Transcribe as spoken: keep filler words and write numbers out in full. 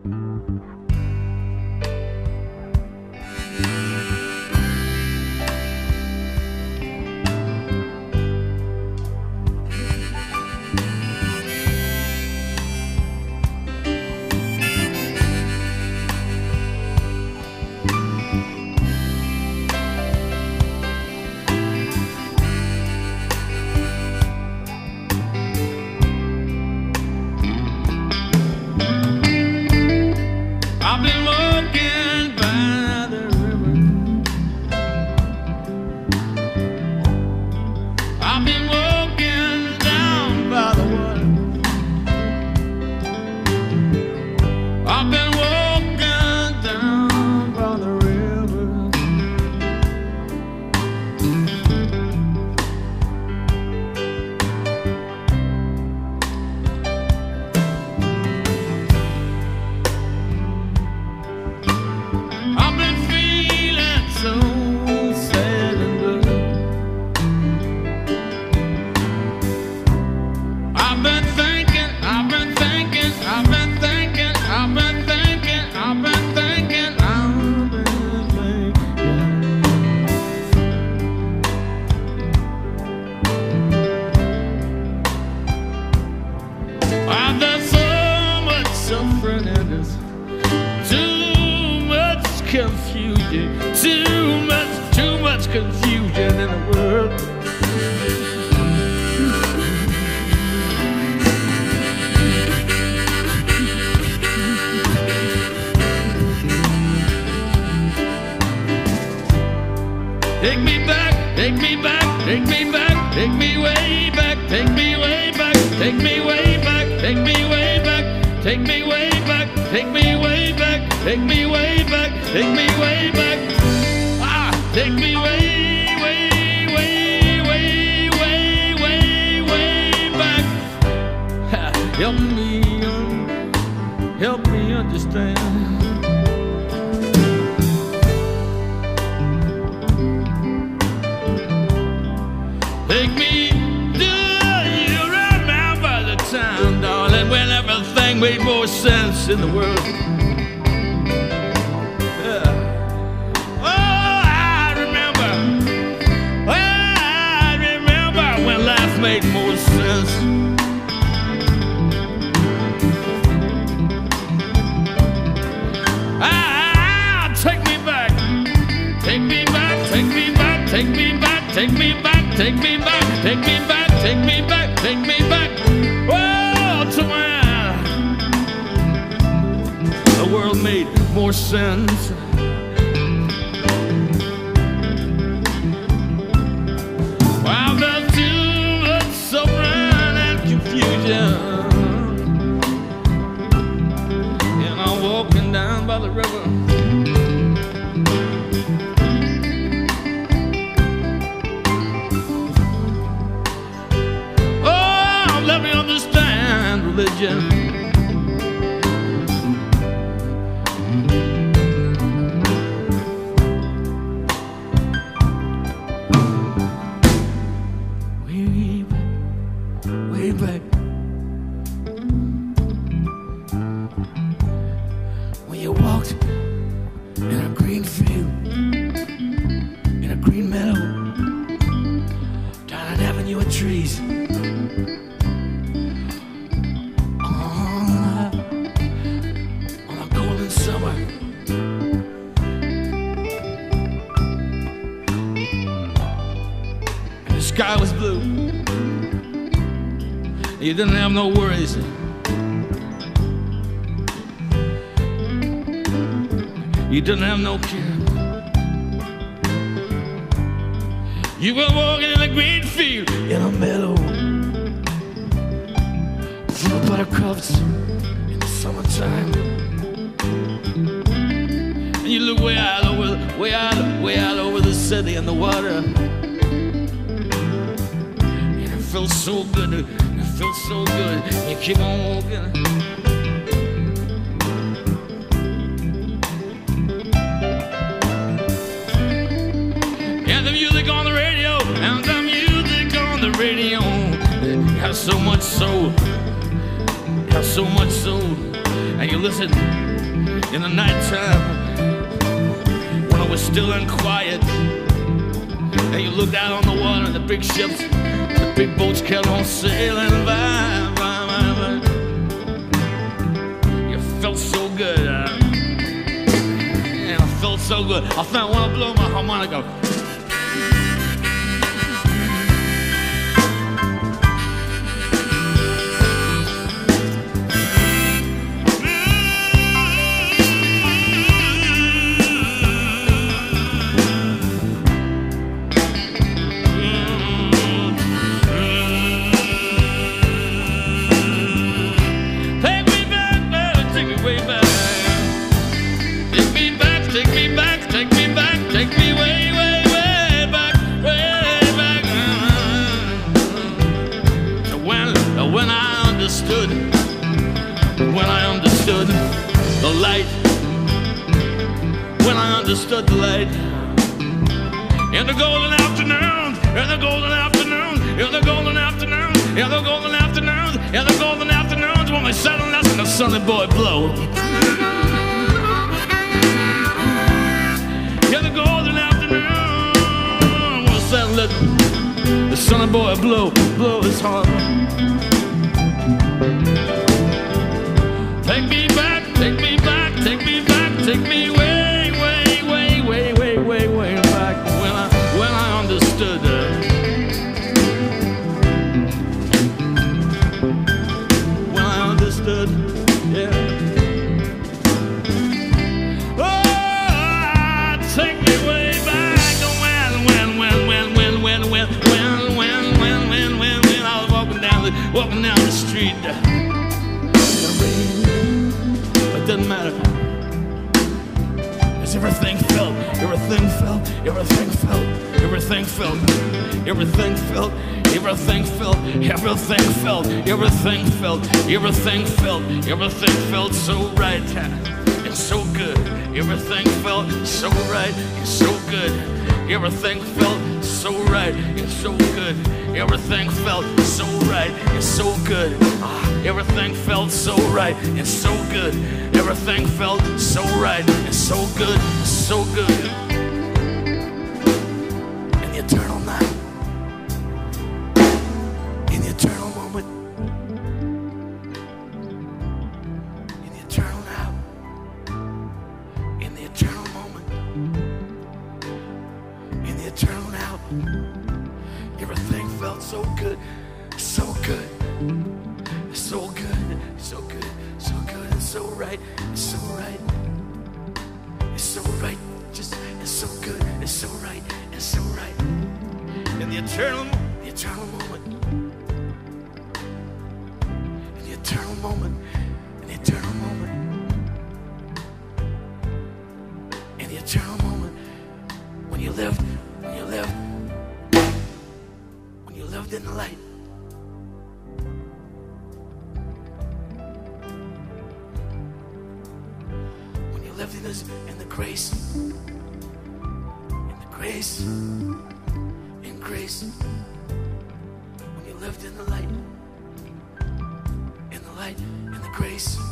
Confusion, too much, too much confusion in the world. Take me back, take me back, take me back, take me way back, take me way back, take me way back, take me way back, take me way back, take me way back, take me way back. Take me way back, ah, take me way, way, way, way, way, way, way back. Ha, help me, help me understand. Take me, do you remember the time, darling, when everything made more sense in the world? Made more sense. Ah, take me back, take me back, take me back, take me back, take me back, take me back, take me back, take me back, take me back. Oh, to where the world made more sense. And I'm walking down by the river. Oh, let me understand religion. Way back, way back. Trees on a, on a golden summer. And the sky was blue. You didn't have no worries. You didn't have no care. You were walking in a green field, in a meadow, full of buttercups in the summertime. And you look way out over, way out, way out over the city and the water. And it felt so good, it felt so good. You keep on walking. Has so much soul, has so much soul, and you listen in the nighttime when it was still and quiet, and you looked out on the water and the big ships, the big boats kept on sailing by, by, by, by. You felt so good, uh, and I felt so good. I found one to blow my harmonica. When I understood the light, when I understood the light, in the golden afternoon, in the golden afternoon, in the golden afternoon, in the golden afternoon, in the golden afternoons, when we sat and listened to Sonny Boy blow. In the golden afternoon, when we sat and let the Sonny Boy blow, blow his heart. Take me back, take me back, take me back, take me way, way, way, way, way, way, way back when I, when I understood uh, when I understood, yeah. Oh, take me way back when, when, when, when, when, when, when, when, when, when, when, when, when I was walking down the, walking down the street. Doesn't matter, 'cause everything felt, everything felt, everything felt, everything felt, everything felt, everything felt, everything felt, everything felt, everything felt, everything felt so right and so good. Everything felt so right and so good. Everything felt so right and so good. Everything felt so right and so good. Everything felt so right and so good. Everything felt so right and so good, so good. In the eternal night, in the eternal moment, in the eternal now, in the eternal moment, in the eternal now, everything felt so good, so good, so good, so good. So right, it's so right, it's so right, just it's so good, it's so right, it's so right. In the eternal, the eternal moment, in the eternal moment, in the eternal moment, in the eternal moment, when you lived, when you lived, when you lived in the light. In the grace, in the grace, in grace, when you lived in the light, in the light, in the grace.